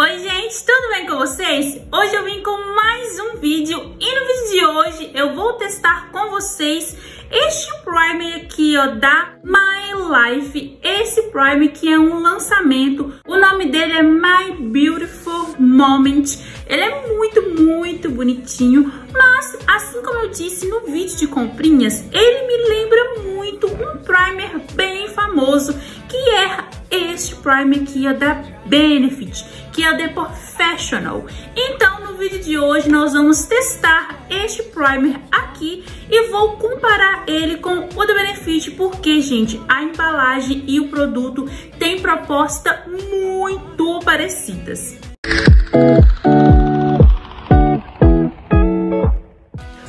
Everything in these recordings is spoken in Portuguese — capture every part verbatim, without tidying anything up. Oi gente, tudo bem com vocês? Hoje eu vim com mais um vídeo e no vídeo de hoje eu vou testar com vocês este primer aqui, ó, da My Life. Esse primer que é um lançamento, o nome dele é My Beautiful Moment. Ele é muito, muito bonitinho, mas assim como eu disse no vídeo de comprinhas, ele me lembra muito um primer bem famoso, que é este primer aqui, ó, da Benefit, que é o The Professional. Então no vídeo de hoje nós vamos testar este primer aqui e vou comparar ele com o da Benefit, porque gente, a embalagem e o produto têm proposta muito parecidas.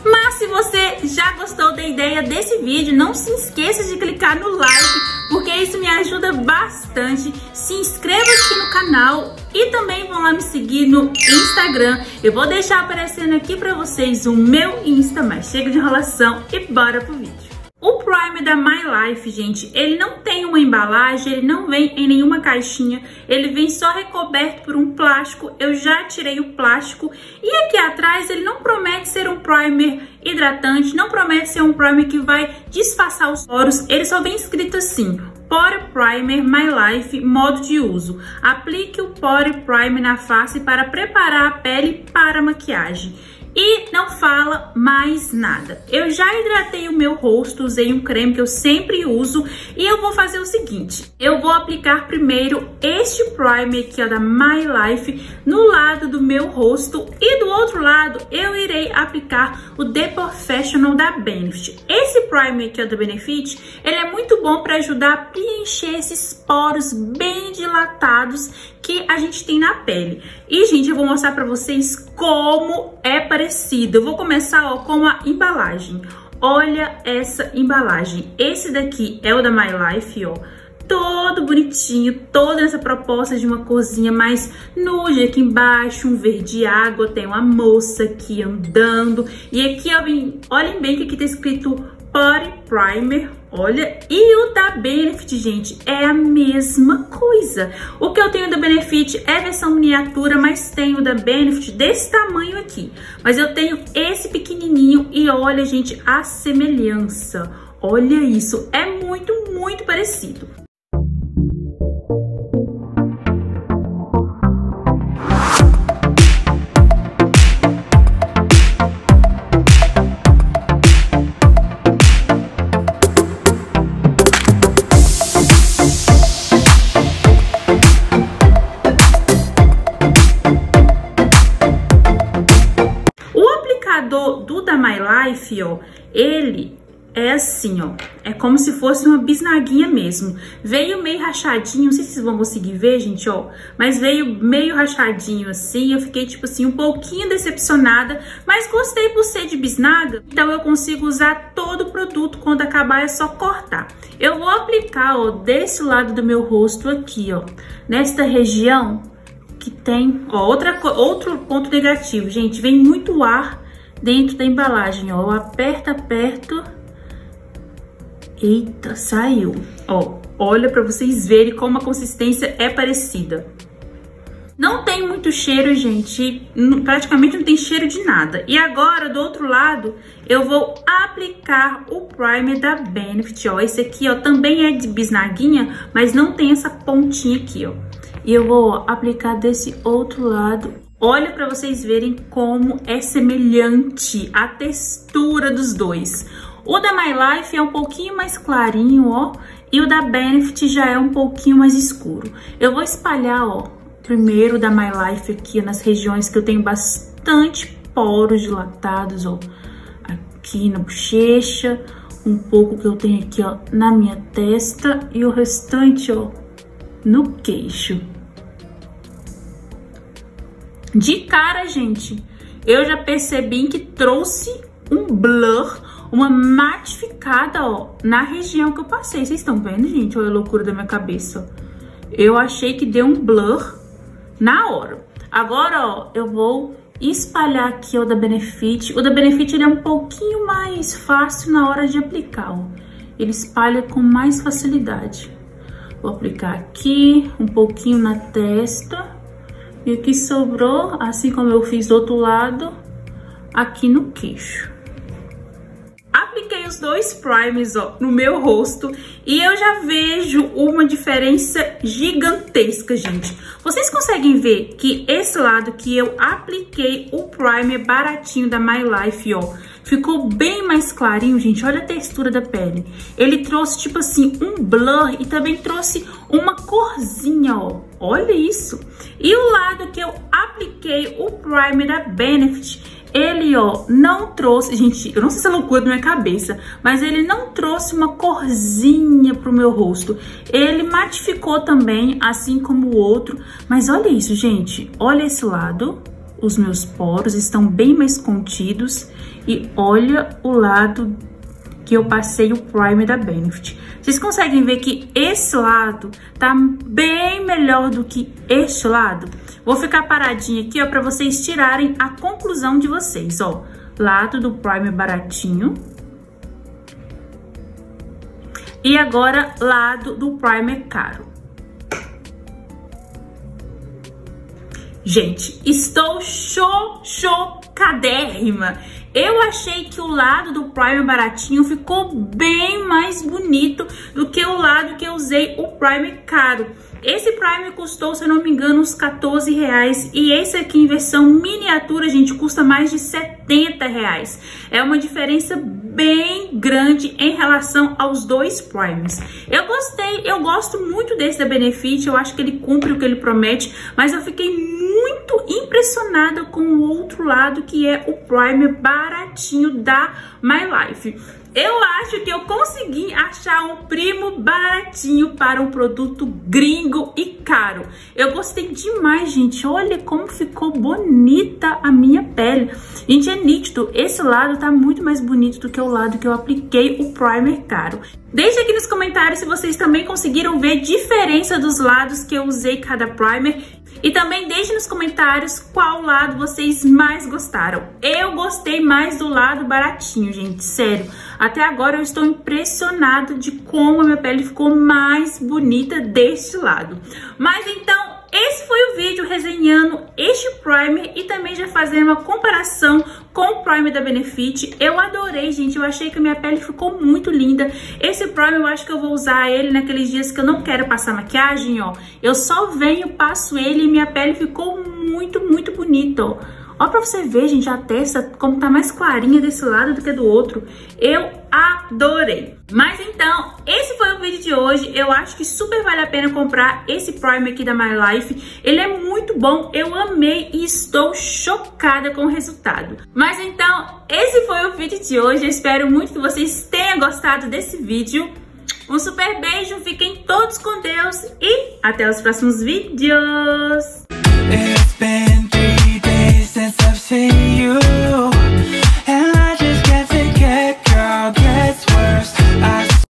Mas se você já gostou da ideia desse vídeo, não se esqueça de clicar no like, porque isso me ajuda bastante. Se inscreva aqui no canal e também vão lá me seguir no Instagram. Eu vou deixar aparecendo aqui pra vocês o meu Insta, mas chega de enrolação e bora pro vídeo. O primer da My Life, gente, ele não tem uma embalagem, ele não vem em nenhuma caixinha, ele vem só recoberto por um plástico. Eu já tirei o plástico e aqui atrás ele não promete ser um primer hidratante, não promete ser um primer que vai disfarçar os poros, ele só vem escrito assim: Pore Primer My Life, modo de uso. Aplique o Pore Primer na face para preparar a pele para a maquiagem. E não fala mais nada. Eu já hidratei o meu rosto, usei um creme que eu sempre uso. E eu vou fazer o seguinte: eu vou aplicar primeiro este primer aqui, ó, da My Life, no lado do meu rosto. E do outro lado eu irei aplicar o The Professional da Benefit. Esse primer aqui, ó, da Benefit, ele é muito bom para ajudar a preencher esses poros bem dilatados que a gente tem na pele. E gente, eu vou mostrar pra vocês como é parecido. Eu vou começar, ó, com a embalagem. Olha essa embalagem. Esse daqui é o da My Life, ó, todo bonitinho, toda essa proposta de uma corzinha mais nude aqui embaixo, um verde água. Tem uma moça aqui andando. E aqui, ó, olhem bem que aqui tá escrito Pore Primer, olha. E o da Benefit, gente, é a mesma coisa. O que eu tenho da Benefit é versão miniatura, mas tenho da Benefit desse tamanho aqui. Mas eu tenho esse pequenininho e olha, gente, a semelhança. Olha isso, é muito, muito parecido. Do da My Life, ó, ele é assim, ó, é como se fosse uma bisnaguinha mesmo. Veio meio rachadinho, não sei se vocês vão conseguir ver, gente, ó, mas veio meio rachadinho assim. Eu fiquei, tipo assim, um pouquinho decepcionada, mas gostei por ser de bisnaga, então eu consigo usar todo o produto. Quando acabar é só cortar. Eu vou aplicar, ó, desse lado do meu rosto aqui, ó, nesta região que tem, ó, outra, outro ponto negativo, gente, vem muito ar dentro da embalagem, ó. Aperta, aperto. Eita, saiu. Ó, olha pra vocês verem como a consistência é parecida. Não tem muito cheiro, gente. Praticamente não tem cheiro de nada. E agora, do outro lado, eu vou aplicar o primer da Benefit, ó. Esse aqui, ó, também é de bisnaguinha, mas não tem essa pontinha aqui, ó. E eu vou, ó, aplicar desse outro lado. Olha para vocês verem como é semelhante a textura dos dois. O da My Life é um pouquinho mais clarinho, ó, e o da Benefit já é um pouquinho mais escuro. Eu vou espalhar, ó, primeiro o da My Life aqui nas regiões que eu tenho bastante poros dilatados, ó. Aqui na bochecha, um pouco que eu tenho aqui, ó, na minha testa e o restante, ó, no queixo. De cara, gente, eu já percebi que trouxe um blur, uma matificada, ó, na região que eu passei. Vocês estão vendo, gente? Olha a loucura da minha cabeça. Eu achei que deu um blur na hora. Agora, ó, eu vou espalhar aqui, ó, o da Benefit. O da Benefit, ele é um pouquinho mais fácil na hora de aplicar, ó. Ele espalha com mais facilidade. Vou aplicar aqui, um pouquinho na testa. E aqui sobrou, assim como eu fiz do outro lado, aqui no queixo. Apliquei os dois primers, ó, no meu rosto e eu já vejo uma diferença gigantesca, gente. Vocês conseguem ver que esse lado que eu apliquei o primer baratinho da My Life, ó, ficou bem mais clarinho, gente. Olha a textura da pele. Ele trouxe, tipo assim, um blur e também trouxe uma corzinha, ó. Olha isso. E o lado que eu apliquei o primer da Benefit, ele, ó, não trouxe... Gente, eu não sei se é loucura da minha cabeça, mas ele não trouxe uma corzinha pro meu rosto. Ele matificou também, assim como o outro. Mas olha isso, gente. Olha esse lado. Os meus poros estão bem mais contidos. E olha o lado que eu passei o primer da Benefit. Vocês conseguem ver que esse lado tá bem melhor do que este lado? Vou ficar paradinha aqui, ó, pra vocês tirarem a conclusão de vocês, ó. Lado do primer baratinho. E agora, lado do primer caro. Gente, estou chocadérrima. Eu achei que o lado do primer baratinho ficou bem mais bonito do que o lado que eu usei o primer caro. Esse primer custou, se eu não me engano, uns quatorze reais. E esse aqui em versão miniatura, gente, custa mais de setenta reais. É uma diferença bem grande em relação aos dois primers. Eu gostei, eu gosto muito desse da Benefit. Eu acho que ele cumpre o que ele promete. Mas eu fiquei muito impressionada com o outro lado, que é o primer baratinho da My Life. Eu acho que eu consegui achar um primo baratinho para um produto gringo e caro. Eu gostei demais, gente. Olha como ficou bonita a minha pele. Gente, é nítido. Esse lado tá muito mais bonito do que o lado que eu apliquei o primer caro. Deixe aqui nos comentários se vocês também conseguiram ver diferença dos lados que eu usei cada primer. E também deixe nos comentários qual lado vocês mais gostaram. Eu gostei mais do lado baratinho, gente, sério. Até agora eu estou impressionada de como a minha pele ficou mais bonita deste lado. Mas então, esse foi o vídeo resenhando este primer e também já fazendo uma comparação com o primer da Benefit. Eu adorei, gente. Eu achei que a minha pele ficou muito linda. Esse primer eu acho que eu vou usar ele naqueles dias que eu não quero passar maquiagem, ó. Eu só venho, passo ele e minha pele ficou muito, muito bonita, ó. Ó, pra você ver, gente, a testa como tá mais clarinha desse lado do que do outro. Eu adorei. Mas então, esse foi o vídeo de hoje. Eu acho que super vale a pena comprar esse primer aqui da My Life. Ele é muito bom, eu amei e estou chocada com o resultado. Mas então, esse foi o vídeo de hoje. Eu espero muito que vocês tenham gostado desse vídeo. Um super beijo, fiquem todos com Deus e até os próximos vídeos.